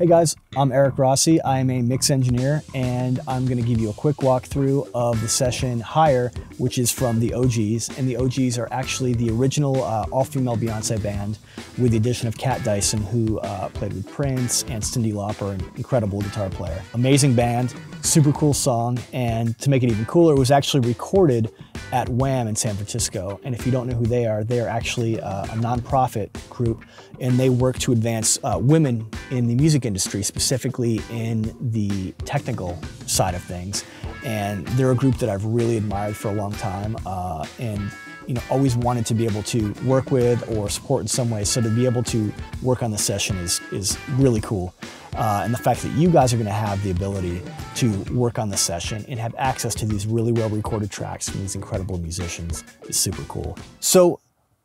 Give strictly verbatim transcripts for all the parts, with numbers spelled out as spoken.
Hey guys, I'm Eric Racy. I am a mix engineer, and I'm gonna give you a quick walkthrough of the session Higher, which is from the O Gs. And the O Gs are actually the original uh, all-female Beyonce band with the addition of Kat Dyson, who uh, played with Prince and Cyndi Lauper, an incredible guitar player. Amazing band, super cool song, and to make it even cooler, it was actually recorded at WAM in San Francisco. And if you don't know who they are, they are actually uh, a nonprofit group, and they work to advance uh, women in the music industry. industry, specifically in the technical side of things. And they're a group that I've really admired for a long time uh, and you know, always wanted to be able to work with or support in some way. So to be able to work on this session is, is really cool. Uh, and the fact that you guys are gonna have the ability to work on this session and have access to these really well-recorded tracks from these incredible musicians is super cool. So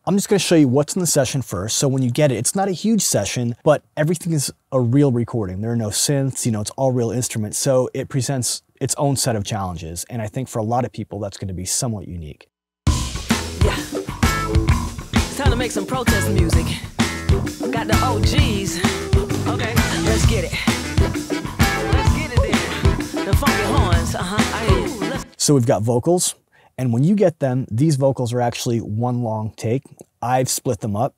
I'm just gonna show you what's in the session first. So when you get it, it's not a huge session, but everything is a real recording. There are no synths, you know, it's all real instruments. So it presents its own set of challenges. And I think for a lot of people, that's gonna be somewhat unique. Yeah, it's time to make some protest music. Got the O Gs. Okay, let's get it. Let's get it there. The funky horns, uh-huh, I hear it. So we've got vocals. And when you get them, these vocals are actually one long take. I've split them up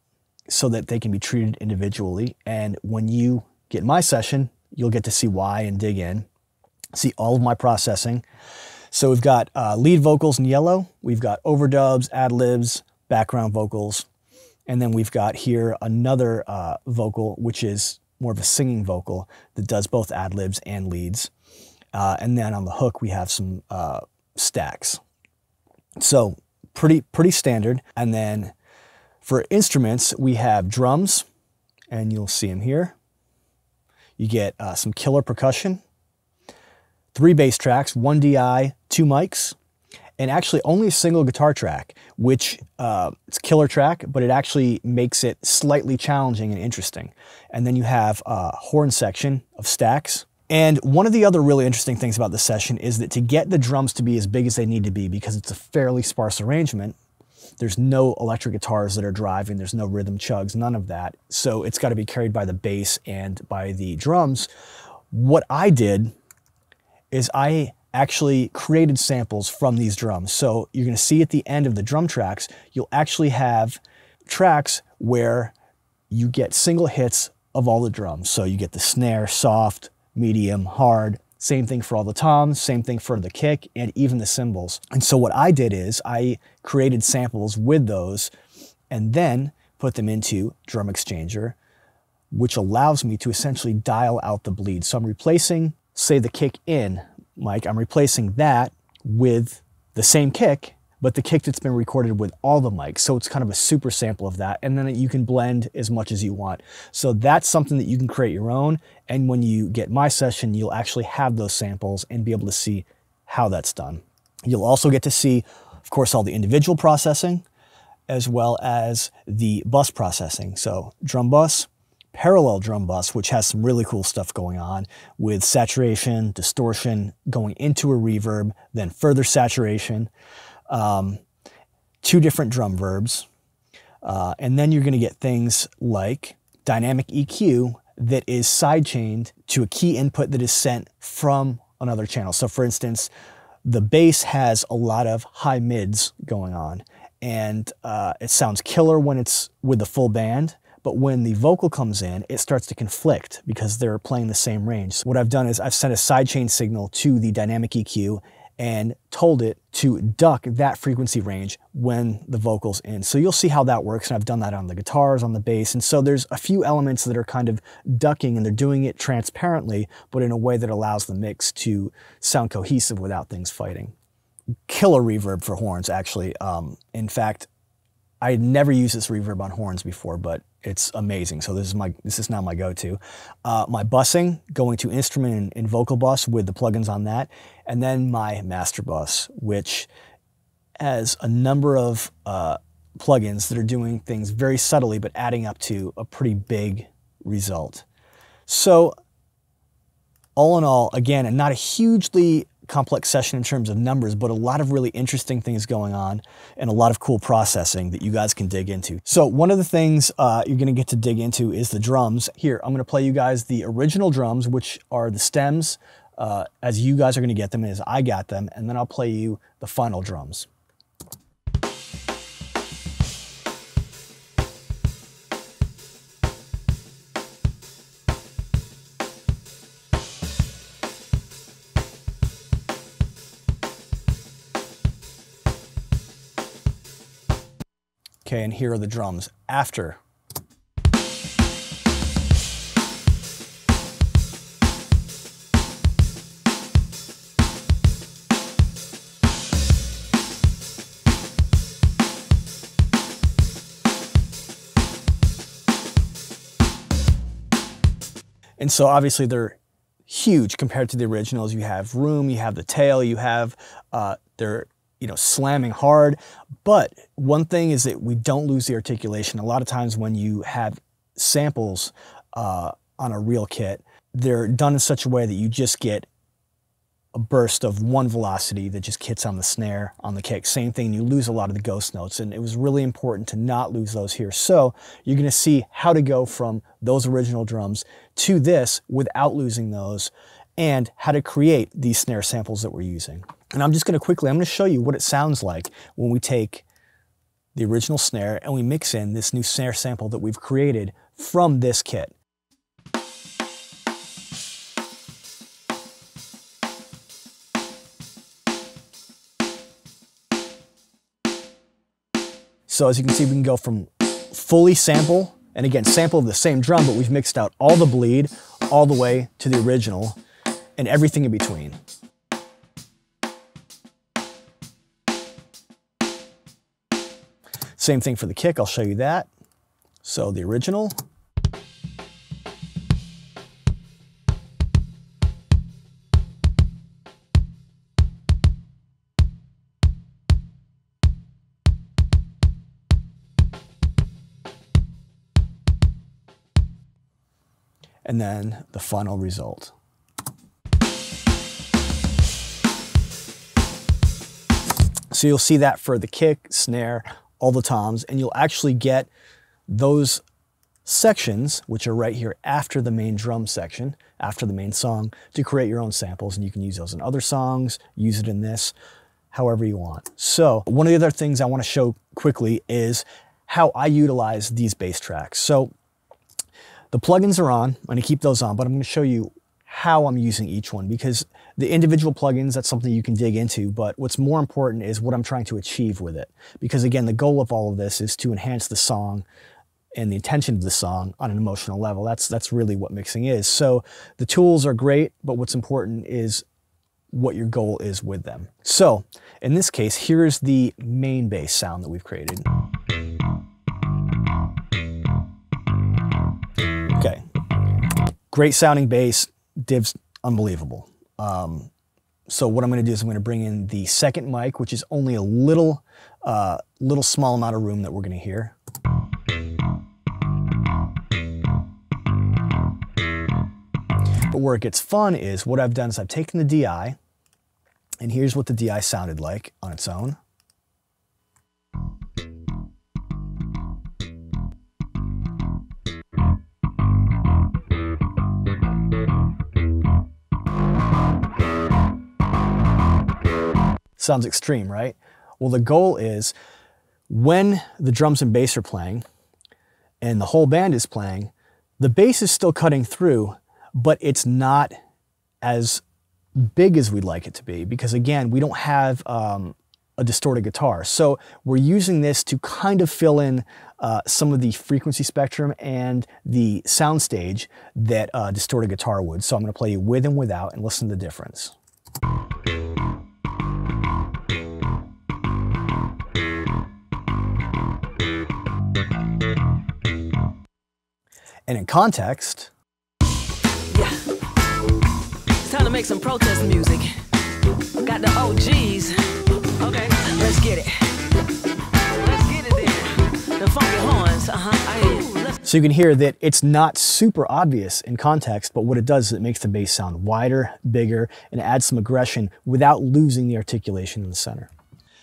so that they can be treated individually. And when you get my session, you'll get to see why and dig in, see all of my processing. So we've got uh, lead vocals in yellow. We've got overdubs, ad-libs, background vocals. And then we've got here another uh, vocal, which is more of a singing vocal that does both ad-libs and leads. Uh, and then on the hook, we have some uh, stacks. So pretty, pretty standard. And then for instruments, we have drums, and you'll see them here. You get uh, some killer percussion, three bass tracks, one D I, two mics, and actually only a single guitar track, which uh, it's a killer track, but it actually makes it slightly challenging and interesting. And then you have a horn section of stacks. And one of the other really interesting things about this session is that to get the drums to be as big as they need to be, because it's a fairly sparse arrangement, there's no electric guitars that are driving, there's no rhythm chugs, none of that. So it's got to be carried by the bass and by the drums. What I did is I actually created samples from these drums. So you're going to see at the end of the drum tracks, you'll actually have tracks where you get single hits of all the drums. So you get the snare, soft, medium, hard, same thing for all the toms, same thing for the kick, and even the cymbals. And so what I did is I created samples with those and then put them into Drum Exchanger, which allows me to essentially dial out the bleed. So I'm replacing, say, the kick in mic, I'm replacing that with the same kick, but the kick that's been recorded with all the mics. So it's kind of a super sample of that. And then you can blend as much as you want. So that's something that you can create your own. And when you get my session, you'll actually have those samples and be able to see how that's done. You'll also get to see, of course, all the individual processing, as well as the bus processing. So drum bus, parallel drum bus, which has some really cool stuff going on with saturation, distortion, going into a reverb, then further saturation. Um, two different drum verbs. Uh, and then you're going to get things like dynamic E Q that is sidechained to a key input that is sent from another channel. So for instance, the bass has a lot of high mids going on, and uh, it sounds killer when it's with the full band. But when the vocal comes in, it starts to conflict because they're playing the same range. So what I've done is I've sent a sidechain signal to the dynamic E Q and told it to duck that frequency range when the vocal's in. So you'll see how that works, and I've done that on the guitars, on the bass, and so there's a few elements that are kind of ducking, and they're doing it transparently, but in a way that allows the mix to sound cohesive without things fighting. Killer reverb for horns, actually. Um, in fact, I had never used this reverb on horns before, but it's amazing. So this is my this is now my go-to. Uh, my busing, going to instrument and, and vocal bus with the plugins on that, and then my master bus, which has a number of uh, plugins that are doing things very subtly, but adding up to a pretty big result. So all in all, again, and not a hugely complex session in terms of numbers, but a lot of really interesting things going on and a lot of cool processing that you guys can dig into. So one of the things uh, you're gonna get to dig into is the drums. Here, I'm gonna play you guys the original drums, which are the stems, uh, as you guys are gonna get them and as I got them, and then I'll play you the final drums. Okay, and here are the drums after. And so obviously they're huge compared to the originals. You have room, you have the tail, you have, uh, they're, you know, slamming hard. But one thing is that we don't lose the articulation. A lot of times when you have samples uh, on a real kit, they're done in such a way that you just get a burst of one velocity that just hits on the snare, on the kick. Same thing, you lose a lot of the ghost notes, and it was really important to not lose those here. So you're gonna see how to go from those original drums to this without losing those, and how to create these snare samples that we're using. And I'm just gonna quickly, I'm gonna show you what it sounds like when we take the original snare and we mix in this new snare sample that we've created from this kit. So as you can see, we can go from fully sample, and again, sample of the same drum, but we've mixed out all the bleed, all the way to the original, and everything in between. Same thing for the kick, I'll show you that. So the original. And then the final result. So you'll see that for the kick, snare, all the toms, and you'll actually get those sections, which are right here after the main drum section, after the main song, to create your own samples, and you can use those in other songs, use it in this, however you want. So one of the other things I want to show quickly is how I utilize these bass tracks. So the plugins are on, I'm going to keep those on, but I'm going to show you how I'm using each one, because the individual plugins, that's something you can dig into, but what's more important is what I'm trying to achieve with it. Because again, the goal of all of this is to enhance the song and the intention of the song on an emotional level. That's, that's really what mixing is. So the tools are great, but what's important is what your goal is with them. So in this case, here's the main bass sound that we've created. Okay, great sounding bass. Div's unbelievable. Um, so what I'm gonna do is I'm gonna bring in the second mic, which is only a little, uh, little small amount of room that we're gonna hear. But where it gets fun is what I've done is I've taken the D I, and here's what the D I sounded like on its own. Sounds extreme, right? Well, the goal is when the drums and bass are playing and the whole band is playing, the bass is still cutting through, but it's not as big as we'd like it to be, because again, we don't have um, a distorted guitar. So we're using this to kind of fill in uh, some of the frequency spectrum and the soundstage that uh, distorted guitar would. So I'm gonna play you with and without and listen to the difference. And in context, yeah, it's time to make some protest music. Got the O Gs. Okay, let's get it. Let's get it there. The funky horns. Uh huh. I hear it. So you can hear that it's not super obvious in context, but what it does is it makes the bass sound wider, bigger, and adds some aggression without losing the articulation in the center.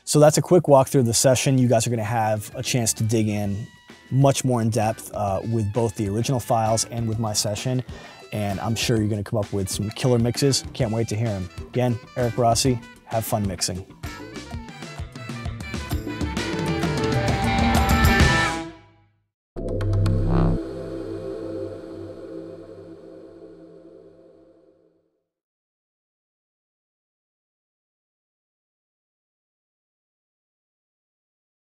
So that's a quick walkthrough of the session. You guys are gonna have a chance to dig in much more in depth uh, with both the original files and with my session. And I'm sure you're gonna come up with some killer mixes. Can't wait to hear them. Again, Eric Racy, have fun mixing.